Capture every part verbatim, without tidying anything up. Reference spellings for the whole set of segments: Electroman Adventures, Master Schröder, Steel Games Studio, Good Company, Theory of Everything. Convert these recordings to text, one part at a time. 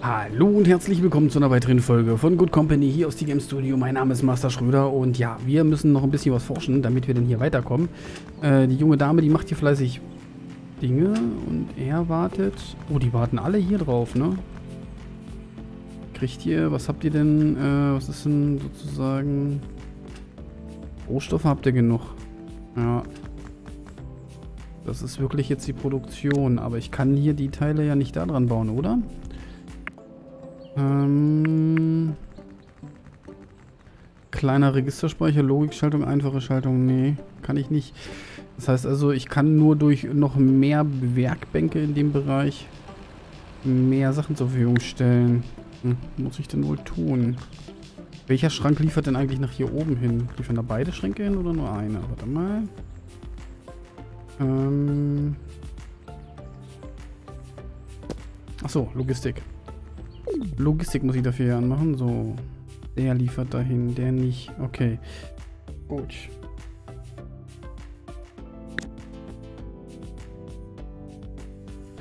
Hallo und herzlich willkommen zu einer weiteren Folge von Good Company hier aus Steel Games Studio. Mein Name ist Master Schröder und ja, wir müssen noch ein bisschen was forschen, damit wir denn hier weiterkommen. Äh, die junge Dame, die macht hier fleißig Dinge und er wartet... Oh, die warten alle hier drauf, ne? Kriegt ihr... Was habt ihr denn... Äh, was ist denn sozusagen... Rohstoffe habt ihr genug? Ja. Das ist wirklich jetzt die Produktion, aber ich kann hier die Teile ja nicht da dran bauen, oder? Ähm, kleiner Registerspeicher, Logikschaltung, einfache Schaltung, nee, kann ich nicht. Das heißt also, ich kann nur durch noch mehr Werkbänke in dem Bereich mehr Sachen zur Verfügung stellen. Hm, muss ich denn wohl tun? Welcher Schrank liefert denn eigentlich nach hier oben hin? Liefern da beide Schränke hin oder nur eine? Warte mal. Ähm. Achso, Logistik. Logistik muss ich dafür ja anmachen. So, der liefert dahin, der nicht. Okay, gut.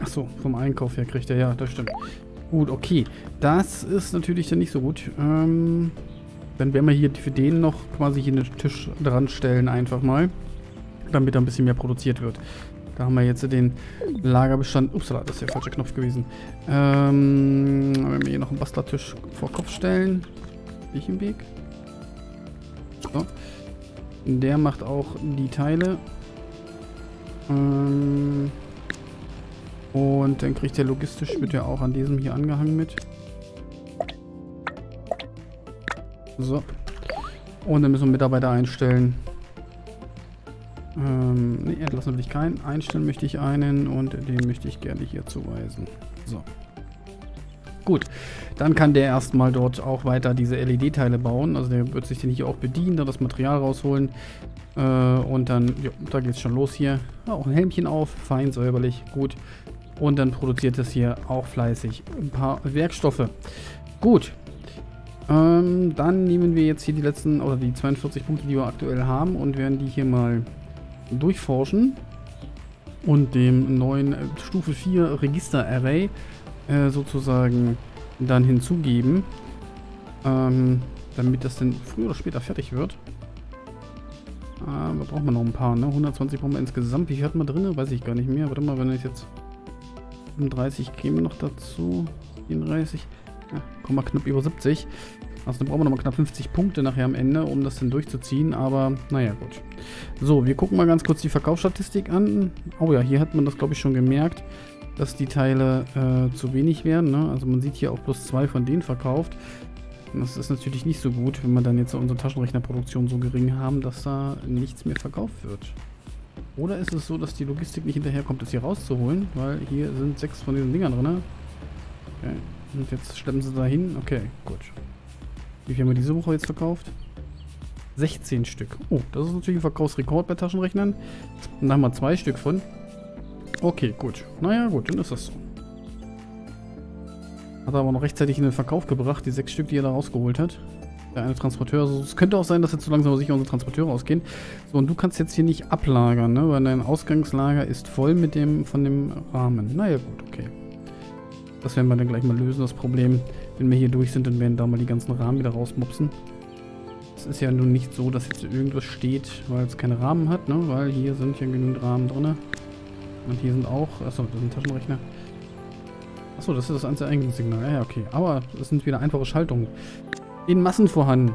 Achso, vom Einkauf her kriegt er, ja, das stimmt. Gut, okay. Das ist natürlich dann nicht so gut. Ähm, dann werden wir hier für den noch quasi hier einen Tisch dran stellen einfach mal, damit da ein bisschen mehr produziert wird. Da haben wir jetzt den Lagerbestand. Upsala, das ist der falsche Knopf gewesen. Ähm, wenn wir hier noch einen Bastlertisch vor Kopf stellen. Bin ich im Weg? So. Der macht auch die Teile. Ähm, und dann kriegt der logistisch, wird ja auch an diesem hier angehangen mit. So. Und dann müssen wir Mitarbeiter einstellen. Ähm, ne, entlassen will ich keinen. Einstellen möchte ich einen und den möchte ich gerne hier zuweisen. So. Gut. Dann kann der erstmal dort auch weiter diese L E D-Teile bauen. Also der wird sich den hier auch bedienen, da das Material rausholen. Äh, und dann, ja, da geht's schon los hier. Ja, auch ein Helmchen auf. Fein, säuberlich. Gut. Und dann produziert es hier auch fleißig ein paar Werkstoffe. Gut. Ähm, dann nehmen wir jetzt hier die letzten, oder die zweiundvierzig Punkte, die wir aktuell haben und werden die hier mal durchforschen und dem neuen äh, Stufe vier Register Array äh, sozusagen dann hinzugeben, ähm, damit das dann früher oder später fertig wird. Ah, da brauchen wir noch ein paar, ne? hundertzwanzig brauchen wir insgesamt. Wie viel hatten wir drin? Weiß ich gar nicht mehr. Warte mal, wenn ich jetzt fünfunddreißig käme noch dazu, vierunddreißig, ja, kommen wir knapp über siebzig. Also dann brauchen wir nochmal knapp fünfzig Punkte nachher am Ende, um das dann durchzuziehen, aber naja, gut. So, wir gucken mal ganz kurz die Verkaufsstatistik an. Oh ja, hier hat man das, glaube ich, schon gemerkt, dass die Teile äh, zu wenig werden, ne? Also man sieht hier auch bloß zwei von denen verkauft. Und das ist natürlich nicht so gut, wenn wir dann jetzt unsere Taschenrechnerproduktion so gering haben, dass da nichts mehr verkauft wird. Oder ist es so, dass die Logistik nicht hinterherkommt, das hier rauszuholen, weil hier sind sechs von diesen Dingern drin. Okay, und jetzt schleppen sie da hin. Okay, gut. Wie viel haben wir diese Woche jetzt verkauft? sechzehn Stück. Oh, das ist natürlich ein Verkaufsrekord bei Taschenrechnern. Und da haben wir zwei Stück von. Okay, gut. Naja, gut, dann ist das so. Hat er aber noch rechtzeitig in den Verkauf gebracht, die sechs Stück, die er da rausgeholt hat. Der eine Transporteur. Also es könnte auch sein, dass jetzt so langsam sicher unsere Transporteure ausgehen. So, und du kannst jetzt hier nicht ablagern, ne? Weil dein Ausgangslager ist voll mit dem von dem Rahmen. Naja, gut, okay. Das werden wir dann gleich mal lösen, das Problem. Wenn wir hier durch sind, dann werden da mal die ganzen Rahmen wieder rausmupsen. Es ist ja nun nicht so, dass jetzt irgendwas steht, weil es keine Rahmen hat, ne? Weil hier sind ja genügend Rahmen drin. Und hier sind auch... Achso, das sind Taschenrechner. Achso, das ist das einzige Eingangssignal. Ja, ja, okay. Aber es sind wieder einfache Schaltungen. In Massen vorhanden.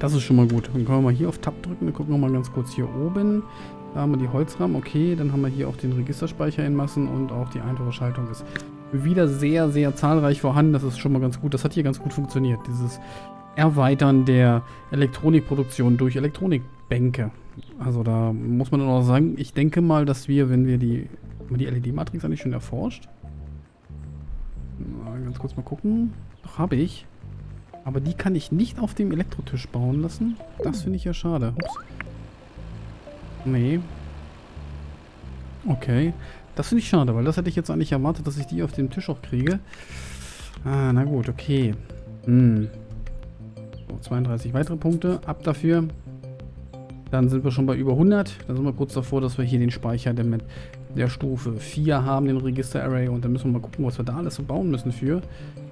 Das ist schon mal gut. Dann können wir mal hier auf Tab drücken. Dann gucken wir mal ganz kurz hier oben. Da haben wir die Holzrahmen, okay, dann haben wir hier auch den Registerspeicher in Massen und auch die einfache Schaltung ist wieder sehr, sehr zahlreich vorhanden. Das ist schon mal ganz gut, das hat hier ganz gut funktioniert, dieses Erweitern der Elektronikproduktion durch Elektronikbänke. Also da muss man dann auch sagen, ich denke mal, dass wir, wenn wir die, haben wir die L E D-Matrix eigentlich schon erforscht? Na, ganz kurz mal gucken. Doch, habe ich. Aber die kann ich nicht auf dem Elektrotisch bauen lassen. Das finde ich ja schade. Ups. Nee. Okay. Das finde ich schade, weil das hätte ich jetzt eigentlich erwartet, dass ich die auf dem Tisch auch kriege. Ah, na gut, okay. Hm. So, zweiunddreißig weitere Punkte. Ab dafür. Dann sind wir schon bei über hundert. Dann sind wir kurz davor, dass wir hier den Speicher damit der Stufe vier haben, den Registerarray, und dann müssen wir mal gucken, was wir da alles so bauen müssen für.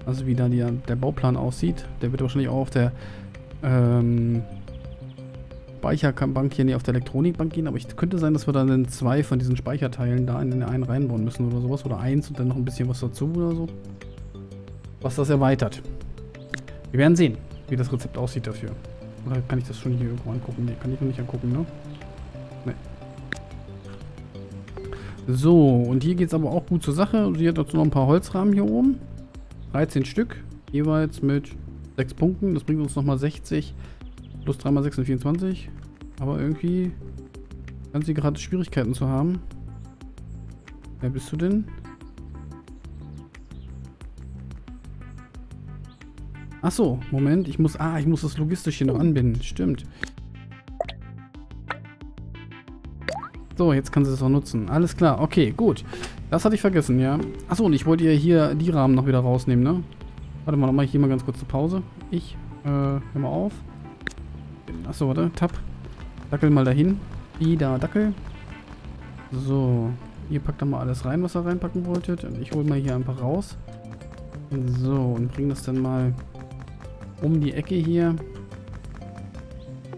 Also wie da die, der Bauplan aussieht. Der wird wahrscheinlich auch auf der ähm, Speicherbank hier, nee, auf der Elektronikbank gehen, aber es könnte sein, dass wir dann zwei von diesen Speicherteilen da in den einen reinbauen müssen oder sowas, oder eins und dann noch ein bisschen was dazu oder so. Was das erweitert. Wir werden sehen, wie das Rezept aussieht dafür. Oder kann ich das schon hier irgendwo angucken? Ne, kann ich noch nicht angucken, ne? Ne. So, und hier geht es aber auch gut zur Sache. Und hier hat dazu noch ein paar Holzrahmen hier oben. dreizehn Stück, jeweils mit sechs Punkten. Das bringt uns nochmal sechzig. Plus drei mal sechs sind vierundzwanzig. Aber irgendwie ganz hier gerade Schwierigkeiten zu haben. Wer bist du denn? Achso, Moment, ich muss. Ah, ich muss das logistisch hier noch anbinden. Stimmt. So, jetzt kann sie das auch nutzen. Alles klar, okay, gut. Das hatte ich vergessen, ja. Achso, und ich wollte ja hier die Rahmen noch wieder rausnehmen, ne? Warte mal, dann mache ich hier mal ganz kurz eine Pause. Ich, äh, hör mal auf. Achso, warte, Tab. Dackel mal dahin. Wieder Dackel. So, ihr packt da mal alles rein, was ihr reinpacken wolltet. Und ich hole mal hier ein paar raus. So, und bringe das dann mal um die Ecke hier.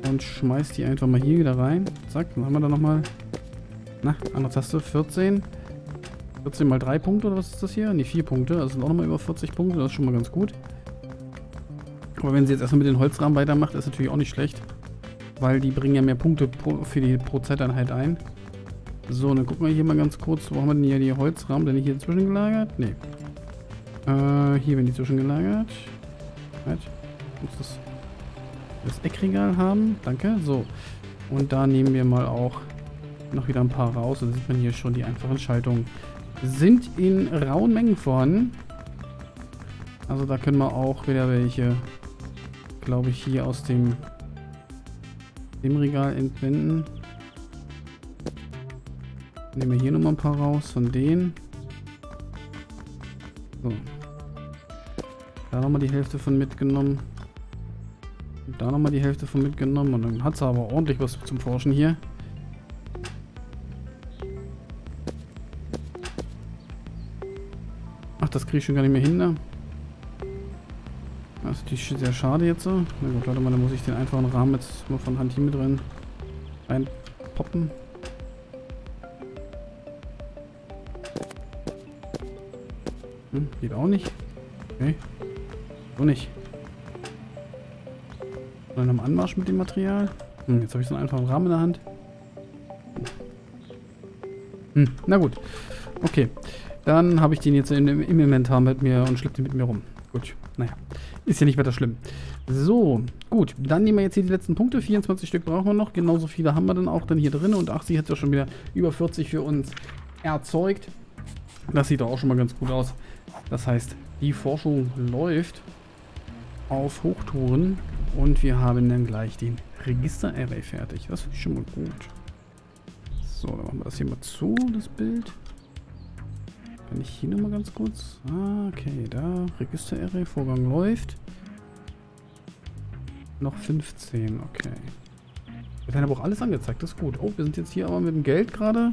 Und schmeiß die einfach mal hier wieder rein. Zack, dann haben wir da nochmal. Na, andere Taste, vierzehn. vierzehn mal drei Punkte, oder was ist das hier? Ne, vier Punkte. Das sind auch nochmal über vierzig Punkte, das ist schon mal ganz gut. Aber wenn sie jetzt erstmal mit den Holzrahmen weitermacht, ist natürlich auch nicht schlecht. Weil die bringen ja mehr Punkte pro, für die Prozenteinheit ein. So, dann gucken wir hier mal ganz kurz, wo haben wir denn hier die Holzrahmen? Denn hier zwischengelagert? Ne. Äh, hier werden die zwischengelagert. Right. Muss das, das Eckregal haben. Danke. So. Und da nehmen wir mal auch noch wieder ein paar raus. Und dann sieht man hier schon, die einfachen Schaltungen sind in rauen Mengen vorhanden. Also da können wir auch wieder welche, glaube ich, hier aus dem, dem Regal entwenden. Nehmen wir hier nochmal ein paar raus von denen. So. Da nochmal die Hälfte von mitgenommen. Und da nochmal die Hälfte von mitgenommen. Und dann hat sie aber ordentlich was zum Forschen hier. Ach, das kriege ich schon gar nicht mehr hin, ne? Das ist natürlich sehr schade jetzt so. Na gut, warte mal, dann muss ich den einfachen Rahmen jetzt mal von Hand hier mit rein einpoppen. Hm, geht auch nicht. Okay. So nicht. Und dann am Anmarsch mit dem Material. Hm, jetzt habe ich so einen einfachen Rahmen in der Hand. Hm, na gut. Okay. Dann habe ich den jetzt im, im Inventar mit mir und schleppe den mit mir rum. Gut, naja. Ist ja nicht weiter schlimm. So, gut. Dann nehmen wir jetzt hier die letzten Punkte. vierundzwanzig Stück brauchen wir noch. Genauso viele haben wir dann auch dann hier drin. Und ach, sie hat ja schon wieder über vierzig für uns erzeugt. Das sieht doch auch schon mal ganz gut aus. Das heißt, die Forschung läuft auf Hochtouren. Und wir haben dann gleich den Register-Array fertig. Das finde ich schon mal gut. So, dann machen wir das hier mal zu, das Bild. Kann ich hier nochmal ganz kurz? Ah, okay, da. Register-Array, Vorgang läuft. Noch fünfzehn, okay. Wir werden aber auch alles angezeigt, das ist gut. Oh, wir sind jetzt hier aber mit dem Geld gerade.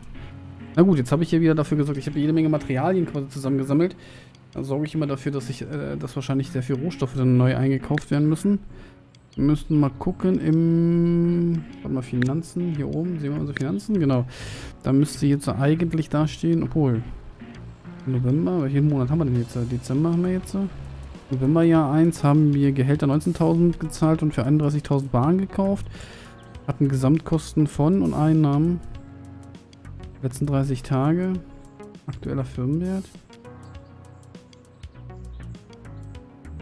Na gut, jetzt habe ich hier wieder dafür gesorgt. Ich habe jede Menge Materialien quasi zusammengesammelt. Da sorge ich immer dafür, dass ich, äh, dass wahrscheinlich sehr viel Rohstoffe dann neu eingekauft werden müssen. Wir müssten mal gucken im... Warte mal, Finanzen. Hier oben sehen wir unsere Finanzen, genau. Da müsste jetzt eigentlich dastehen, obwohl... November, welchen Monat haben wir denn jetzt? Dezember haben wir jetzt. November Jahr eins haben wir Gehälter neunzehntausend gezahlt und für einunddreißigtausend Waren gekauft. Hatten Gesamtkosten von und Einnahmen. Letzten dreißig Tage. Aktueller Firmenwert.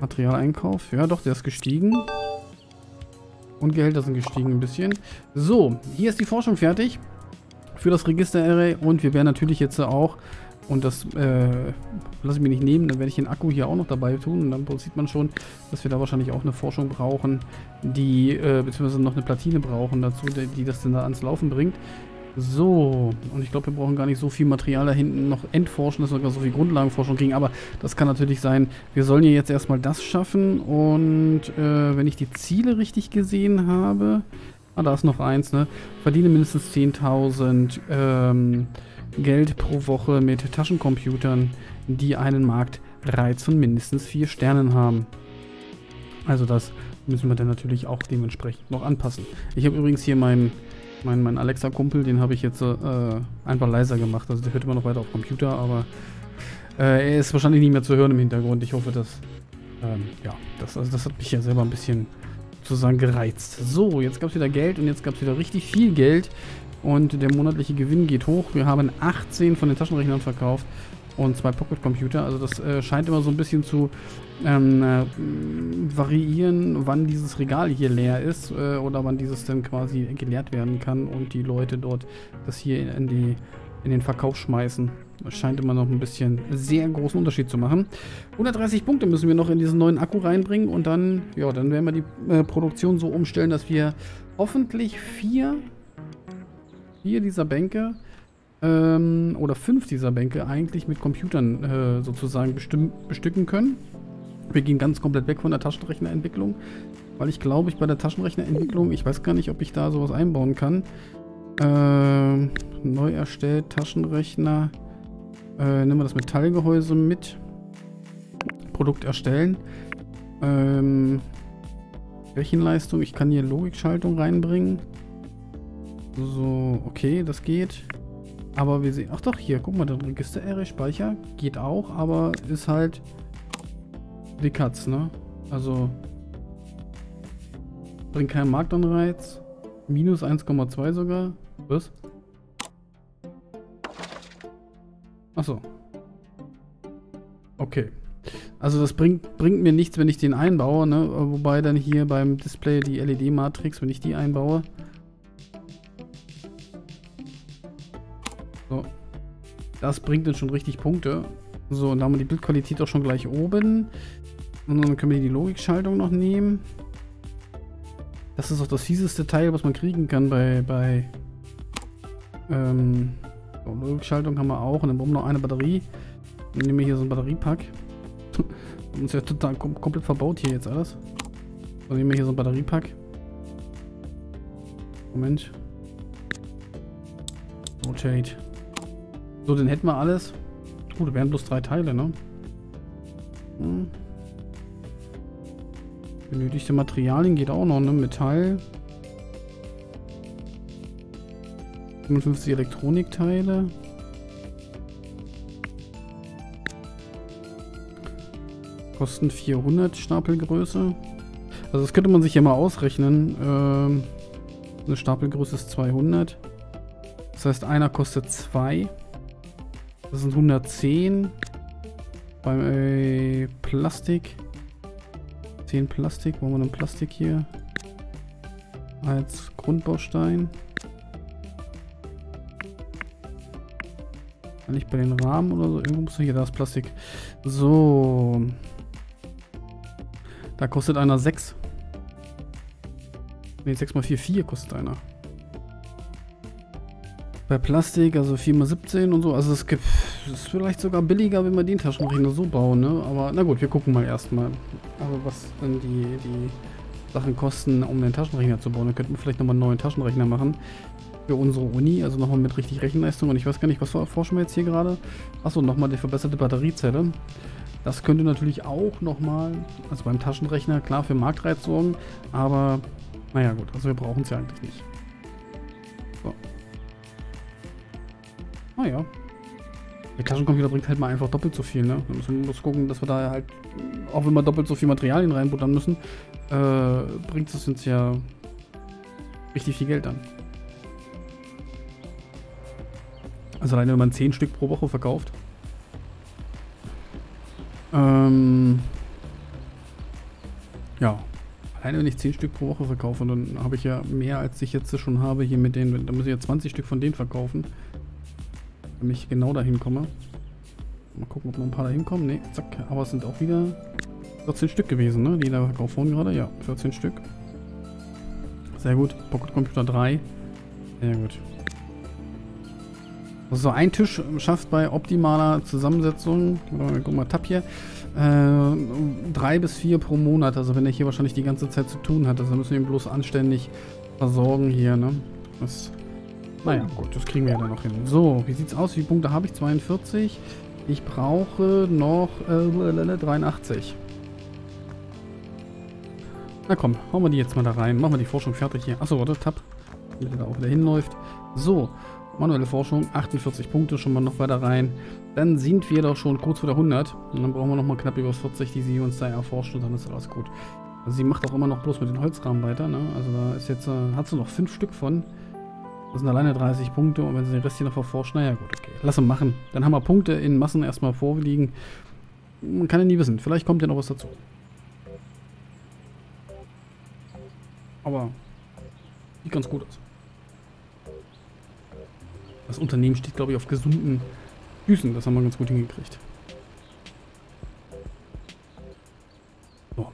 Materialeinkauf. Ja doch, der ist gestiegen. Und Gehälter sind gestiegen ein bisschen. So, hier ist die Forschung fertig. Für das Register-Array. Und wir werden natürlich jetzt auch... Und das äh, lasse ich mir nicht nehmen, dann werde ich den Akku hier auch noch dabei tun. Und dann sieht man schon, dass wir da wahrscheinlich auch eine Forschung brauchen, die, äh, beziehungsweise noch eine Platine brauchen dazu, die, die das dann da ans Laufen bringt. So, und ich glaube, wir brauchen gar nicht so viel Material da hinten noch entforschen, dass wir sogar so viel Grundlagenforschung kriegen. Aber das kann natürlich sein, wir sollen ja jetzt erstmal das schaffen. Und äh, wenn ich die Ziele richtig gesehen habe, ah, da ist noch eins, ne? Verdiene mindestens zehntausend, ähm... Geld pro Woche mit Taschencomputern, die einen Marktreiz von mindestens vier Sternen haben. Also das müssen wir dann natürlich auch dementsprechend noch anpassen. Ich habe übrigens hier meinen mein, mein Alexa-Kumpel, den habe ich jetzt äh, einfach leiser gemacht. Also der hört immer noch weiter auf Computer, aber äh, er ist wahrscheinlich nicht mehr zu hören im Hintergrund. Ich hoffe, dass ähm, ja, das, also das hat mich ja selber ein bisschen sozusagen gereizt. So, jetzt gab es wieder Geld und jetzt gab es wieder richtig viel Geld. Und der monatliche Gewinn geht hoch. Wir haben achtzehn von den Taschenrechnern verkauft und zwei Pocket-Computer. Also das äh, scheint immer so ein bisschen zu ähm, äh, variieren, wann dieses Regal hier leer ist äh, oder wann dieses dann quasi geleert werden kann und die Leute dort das hier in, die, in den Verkauf schmeißen. Das scheint immer noch ein bisschen sehr großen Unterschied zu machen. hundertdreißig Punkte müssen wir noch in diesen neuen Akku reinbringen und dann, ja, dann werden wir die äh, Produktion so umstellen, dass wir hoffentlich vier... vier dieser Bänke ähm, oder fünf dieser Bänke eigentlich mit Computern äh, sozusagen bestücken können. Wir gehen ganz komplett weg von der Taschenrechnerentwicklung, weil ich glaube, ich bei der Taschenrechnerentwicklung, ich weiß gar nicht, ob ich da sowas einbauen kann. Ähm, neu erstellt, Taschenrechner, äh, nehmen wir das Metallgehäuse mit, Produkt erstellen. Ähm, Rechenleistung, ich kann hier Logikschaltung reinbringen. So, okay, das geht. Aber wir sehen... Ach doch, hier, guck mal, der Register-R S-Speicher geht auch, aber ist halt die Katz, ne? Also bringt keinen Marktanreiz. Minus eins Komma zwei sogar. Was? Achso. Okay. Also das bringt, bringt mir nichts, wenn ich den einbaue, ne? Wobei dann hier beim Display die L E D-Matrix, wenn ich die einbaue... So, das bringt dann schon richtig Punkte. So, und da haben wir die Bildqualität auch schon gleich oben. Und dann können wir die Logikschaltung noch nehmen. Das ist auch das fieseste Teil, was man kriegen kann bei... bei ähm, so, Logikschaltung haben wir auch. Und dann brauchen wir noch eine Batterie. Dann nehmen wir hier so einen Batteriepack. Das ist ja total kom komplett verbaut hier jetzt alles. Dann nehmen wir hier so einen Batteriepack. Moment. Rotate. So, dann hätten wir alles. Gut, wären bloß drei Teile, ne? Hm. Benötigte Materialien geht auch noch, ne? Metall. fünfundfünfzig Elektronikteile. Kosten vierhundert Stapelgröße. Also das könnte man sich ja mal ausrechnen. Ähm, eine Stapelgröße ist zweihundert. Das heißt, einer kostet zwei. Das sind hundertzehn. Beim äh, Plastik. zehn Plastik. Wollen wir dann Plastik hier? Als Grundbaustein. Nicht bei den Rahmen oder so. Irgendwo muss hier, da ist Plastik. So. Da kostet einer sechs. Ne, sechs mal vier, vier kostet einer. Bei Plastik, also vier mal siebzehn und so, also es gibt, ist vielleicht sogar billiger, wenn wir den Taschenrechner so bauen, ne? Aber na gut, wir gucken mal erstmal, also was dann die, die Sachen kosten, um den Taschenrechner zu bauen. Dann könnten wir vielleicht nochmal einen neuen Taschenrechner machen für unsere Uni, also nochmal mit richtig Rechenleistung. Und ich weiß gar nicht, was erforschen wir jetzt hier gerade? Achso, nochmal die verbesserte Batteriezelle. Das könnte natürlich auch nochmal, also beim Taschenrechner, klar für Marktreiz sorgen, aber naja gut, also wir brauchen es ja eigentlich nicht. So. Ah ja. Der Taschencomputer bringt halt mal einfach doppelt so viel, ne? Da müssen wir bloß gucken, dass wir da halt, auch wenn wir doppelt so viel Materialien reinbuttern müssen, äh, bringt es uns ja richtig viel Geld an. Also alleine, wenn man zehn Stück pro Woche verkauft. Ähm. Ja. Alleine, wenn ich zehn Stück pro Woche verkaufe, dann habe ich ja mehr, als ich jetzt schon habe hier mit denen. Da muss ich ja zwanzig Stück von denen verkaufen. Wenn ich genau dahin komme. Mal gucken, ob noch ein paar dahin kommen. Ne, zack. Aber es sind auch wieder vierzehn Stück gewesen, ne? Die da verkauft wurden gerade. Ja, vierzehn Stück. Sehr gut. Pocket Computer drei. Sehr gut. So, also ein Tisch schafft bei optimaler Zusammensetzung. Guck mal, Tab hier. Äh, drei bis vier pro Monat. Also wenn er hier wahrscheinlich die ganze Zeit zu tun hat. Also müssen wir ihn bloß anständig versorgen hier, ne? Das Naja, gut, das kriegen wir ja dann noch hin. So, wie sieht's aus? Wie viele Punkte habe ich? zweiundvierzig. Ich brauche noch äh, dreiundachtzig. Na komm, hauen wir die jetzt mal da rein. Machen wir die Forschung fertig hier. Achso, warte, Tab. Damit er da auch wieder hinläuft. So, manuelle Forschung, achtundvierzig Punkte, schon mal noch weiter rein. Dann sind wir doch schon kurz vor der hundert. Und dann brauchen wir nochmal knapp über vierzig, die sie uns da erforscht. Und dann ist alles gut. Also sie macht auch immer noch bloß mit den Holzrahmen weiter, ne? Also da ist jetzt, äh, hat sie noch fünf Stück von. Das sind alleine dreißig Punkte. Und wenn sie den Rest hier noch verforscht, naja gut, okay. Lass ihn machen. Dann haben wir Punkte in Massen erstmal vorliegen. Man kann ja nie wissen. Vielleicht kommt ja noch was dazu. Aber sieht ganz gut aus. Das Unternehmen steht, glaube ich, auf gesunden Füßen. Das haben wir ganz gut hingekriegt. So.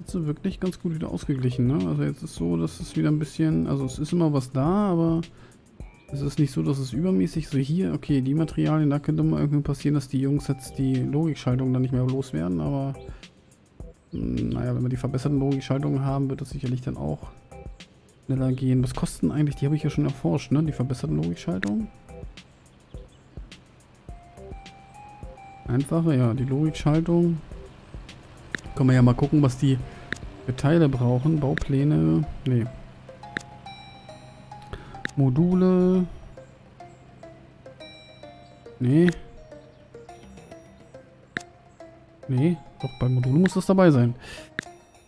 Jetzt ist wirklich ganz gut wieder ausgeglichen, ne? Also jetzt ist so, dass es wieder ein bisschen... Also es ist immer was da, aber... Es ist nicht so, dass es übermäßig so hier, okay, die Materialien, da könnte mal irgendwie passieren, dass die Jungs jetzt die Logikschaltung dann nicht mehr loswerden, aber naja, wenn wir die verbesserten Logikschaltungen haben, wird das sicherlich dann auch schneller gehen. Was kosten eigentlich, die habe ich ja schon erforscht, ne, die verbesserten Logikschaltungen? Einfache, ja, die Logikschaltung. Können wir ja mal gucken, was die für Teile brauchen, Baupläne, nee. Module. Nee. Nee, doch bei Modulen muss das dabei sein.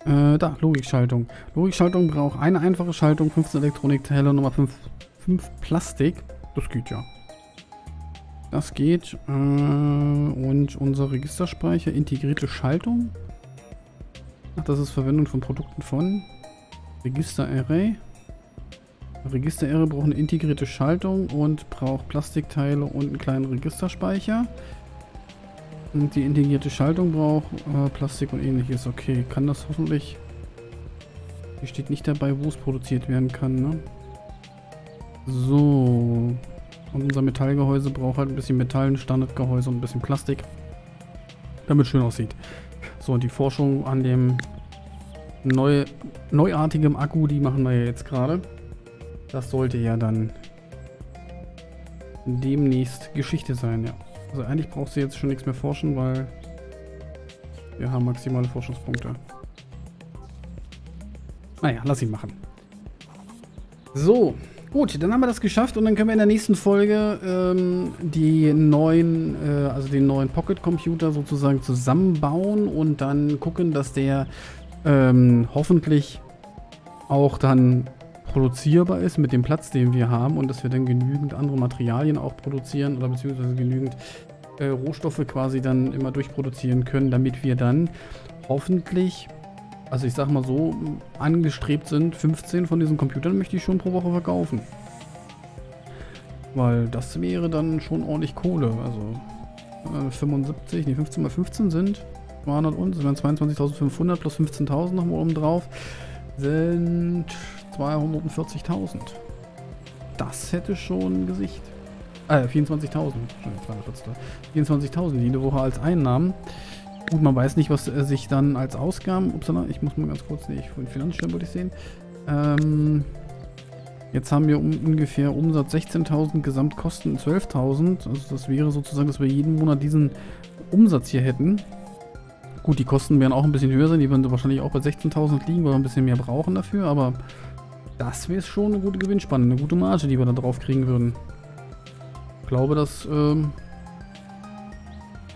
Äh, da, Logikschaltung. Logikschaltung braucht eine einfache Schaltung, fünfzehn Elektronikteile, Nummer fünf, fünf Plastik. Das geht ja. Das geht. Äh, und unser Registerspeicher, integrierte Schaltung. Ach, das ist Verwendung von Produkten von Registerarray. Registerarray braucht eine integrierte Schaltung und braucht Plastikteile und einen kleinen Registerspeicher. Und die integrierte Schaltung braucht äh, Plastik und ähnliches. Okay, kann das hoffentlich... Hier steht nicht dabei, wo es produziert werden kann, ne? So. Und unser Metallgehäuse braucht halt ein bisschen Metall, ein Standardgehäuse und ein bisschen Plastik. Damit es schön aussieht. So, und die Forschung an dem neu, neuartigen Akku, die machen wir ja jetzt gerade. Das sollte ja dann demnächst Geschichte sein, ja. Also eigentlich brauchst du jetzt schon nichts mehr forschen, weil wir haben maximale Forschungspunkte. Naja, lass ihn machen. So, gut, dann haben wir das geschafft und dann können wir in der nächsten Folge ähm, die neuen, äh, also den neuen Pocket-Computer sozusagen zusammenbauen und dann gucken, dass der ähm, hoffentlich auch dann produzierbar ist mit dem Platz, den wir haben und dass wir dann genügend andere Materialien auch produzieren oder beziehungsweise genügend äh, Rohstoffe quasi dann immer durchproduzieren können, damit wir dann hoffentlich, also ich sag mal so, angestrebt sind, fünfzehn von diesen Computern möchte ich schon pro Woche verkaufen. Weil das wäre dann schon ordentlich Kohle, also äh, fünfundsiebzig, nee, fünfzehn mal fünfzehn sind zweihundert und, sind zweiundzwanzigtausendfünfhundert plus fünfzehntausend nochmal oben drauf, sind... zweihundertvierzigtausend. Das hätte schon Gesicht. Äh, vierundzwanzigtausend. vierundzwanzigtausend jede Woche als Einnahmen. Gut, man weiß nicht, was äh, sich dann als Ausgaben... Upsala, ich muss mal ganz kurz... Nee, ich von den Finanzstellen wollte ich sehen. Ähm, jetzt haben wir um, ungefähr Umsatz sechzehntausend, Gesamtkosten zwölftausend. Also das wäre sozusagen, dass wir jeden Monat diesen Umsatz hier hätten. Gut, die Kosten werden auch ein bisschen höher sein. Die werden wahrscheinlich auch bei sechzehntausend liegen, weil wir ein bisschen mehr brauchen dafür, aber... Das wäre schon eine gute Gewinnspanne, eine gute Marge, die wir da drauf kriegen würden. Ich glaube, das, ähm,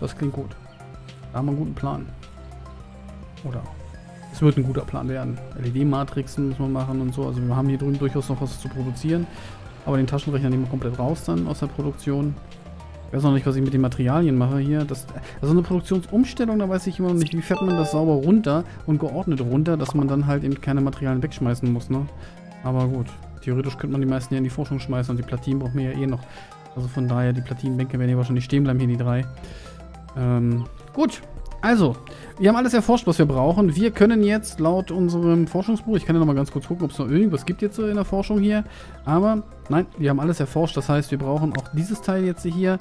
das klingt gut. Da haben wir einen guten Plan. Oder es wird ein guter Plan werden. L E D-Matrixen müssen wir machen und so. Also wir haben hier drüben durchaus noch was zu produzieren. Aber den Taschenrechner nehmen wir komplett raus dann aus der Produktion. Ich weiß noch nicht, was ich mit den Materialien mache hier. Das, also eine Produktionsumstellung, da weiß ich immer noch nicht, wie fährt man das sauber runter und geordnet runter, dass man dann halt eben keine Materialien wegschmeißen muss, ne? Aber gut, theoretisch könnte man die meisten ja in die Forschung schmeißen und die Platinen brauchen wir ja eh noch. Also von daher, die Platinenbänke werden ja wahrscheinlich stehen bleiben, hier die drei. Ähm, gut, Also, wir haben alles erforscht, was wir brauchen. Wir können jetzt laut unserem Forschungsbuch, ich kann ja nochmal ganz kurz gucken, ob es noch irgendwas gibt jetzt in der Forschung hier. Aber, nein, wir haben alles erforscht. Das heißt, wir brauchen auch dieses Teil jetzt hier.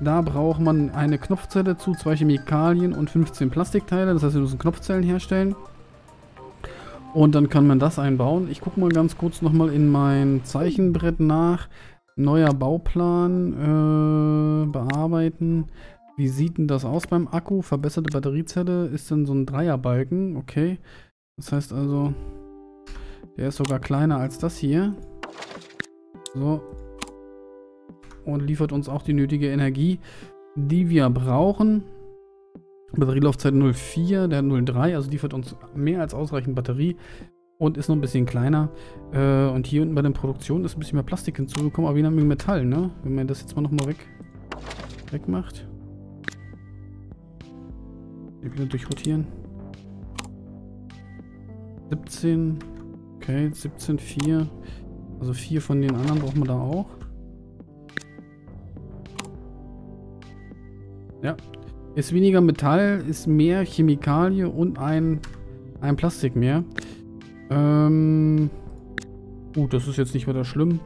Da braucht man eine Knopfzelle zu, zwei Chemikalien und fünfzehn Plastikteile. Das heißt, wir müssen Knopfzellen herstellen. Und dann kann man das einbauen. Ich gucke mal ganz kurz nochmal in mein Zeichenbrett nach. Neuer Bauplan, äh, bearbeiten. Wie sieht denn das aus beim Akku? Verbesserte Batteriezelle ist dann so ein Dreierbalken. Okay. Das heißt also, der ist sogar kleiner als das hier. So. Und liefert uns auch die nötige Energie, die wir brauchen. Batterielaufzeit null Komma vier, der null Komma drei, also liefert uns mehr als ausreichend Batterie. Und ist noch ein bisschen kleiner. Äh, und hier unten bei der Produktion ist ein bisschen mehr Plastik hinzugekommen, aber wir haben Metall, ne? Wenn man das jetzt mal nochmal weg, weg macht. Wieder durchrotieren. siebzehn. Okay, siebzehn, vier. Also vier von den anderen brauchen wir da auch. Ja. Ist weniger Metall, ist mehr Chemikalie und ein, ein Plastik mehr. Ähm. Gut, das ist jetzt nicht weiter schlimm.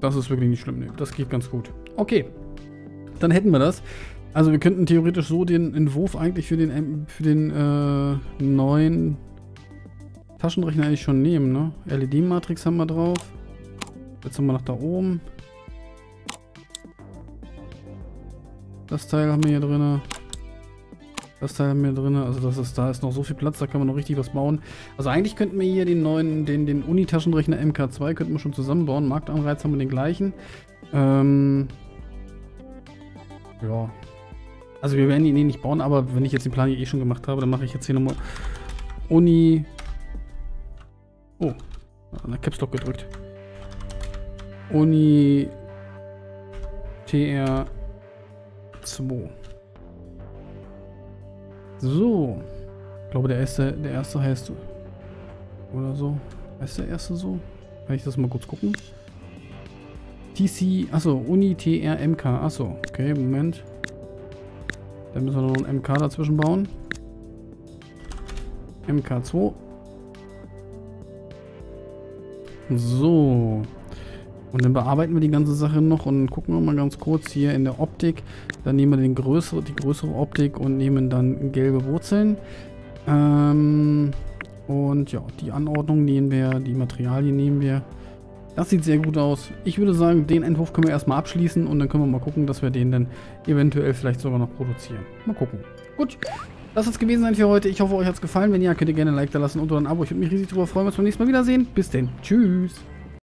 Das ist wirklich nicht schlimm, ne? Das geht ganz gut. Okay. Dann hätten wir das. Also wir könnten theoretisch so den Entwurf eigentlich für den, für den äh, neuen Taschenrechner eigentlich schon nehmen, ne? L E D-Matrix haben wir drauf. Jetzt haben wir nach da oben. Das Teil haben wir hier drin. Das Teil haben wir drin. Also das ist, da ist noch so viel Platz, da kann man noch richtig was bauen. Also eigentlich könnten wir hier den neuen, den, den Uni-Taschenrechner M K zwei könnten wir schon zusammenbauen. Marktanreiz haben wir den gleichen. Ähm, ja. Also wir werden ihn eh nicht bauen, aber wenn ich jetzt den Plan hier eh schon gemacht habe, dann mache ich jetzt hier nochmal Uni... Oh, an der Caps Lock gedrückt. Uni... T R zwei. So. Ich glaube, der erste, der erste heißt... Oder so. Heißt der erste so? Kann ich das mal kurz gucken? T C... Achso, Uni T R M K. Achso, okay, Moment. Dann müssen wir noch ein M K dazwischen bauen. M K zwei. So. Und dann bearbeiten wir die ganze Sache noch und gucken wir mal ganz kurz hier in der Optik. Dann nehmen wir den größere, die größere Optik und nehmen dann gelbe Wurzeln. Ähm, und ja, die Anordnung nehmen wir, die Materialien nehmen wir. Das sieht sehr gut aus. Ich würde sagen, den Entwurf können wir erstmal abschließen und dann können wir mal gucken, dass wir den dann eventuell vielleicht sogar noch produzieren. Mal gucken. Gut, das soll es gewesen sein für heute. Ich hoffe, euch hat es gefallen. Wenn ja, könnt ihr gerne ein Like da lassen und oder ein Abo. Ich würde mich riesig darüber freuen, wenn wir uns beim nächsten Mal wiedersehen. Bis denn. Tschüss.